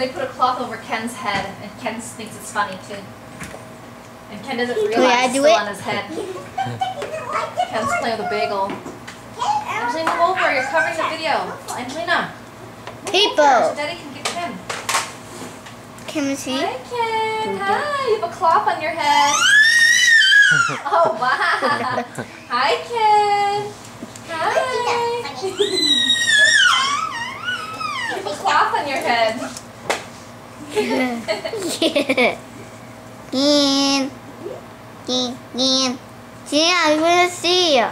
They put a cloth over Ken's head, and Ken thinks it's funny too. And Ken doesn't realize it's still on his head. Ken's playing with a bagel. Angelina, move over. You're covering the video. Angelina. People. So Daddy can get Ken. Can we see? Hi, Ken. Hi. You have a cloth on your head. Oh, wow. Hi, Ken. Hi. You have a cloth on your head. Yeah. Yeah, I want to see you.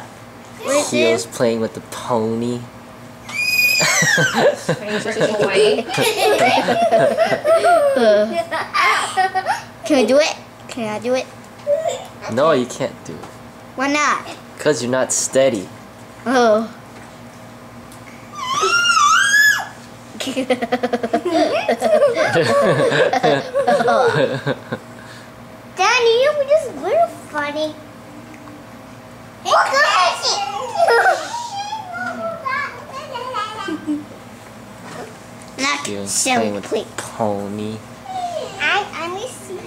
Keel's playing with the pony. Can we do it? Can I do it? No, you can't do it. Why not? Because you're not steady. Oh. Danny, you were just real funny. Not playing with the pony. I want to see.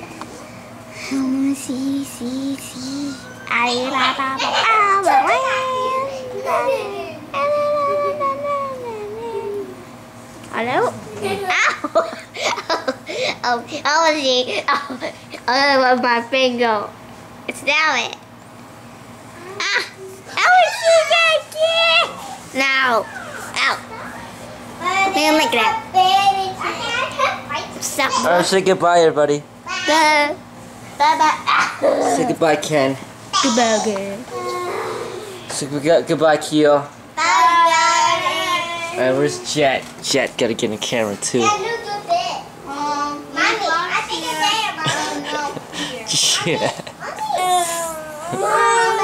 I want to see. Hello? Ow! Oh, see. Oh, my finger. It's now it. Ah! I want to see that kid! Now. Ow. Don't like that. Stop. Alright, say goodbye, everybody. Bye. Bye-bye. Say goodbye, Ken. Goodbye, Ken. Say goodbye, Keo. Bye. Alright, where's Jet? Jet gotta get in the camera, too. Yeah, look at Mommy, I think it's there, Mommy. Yeah. Mommy.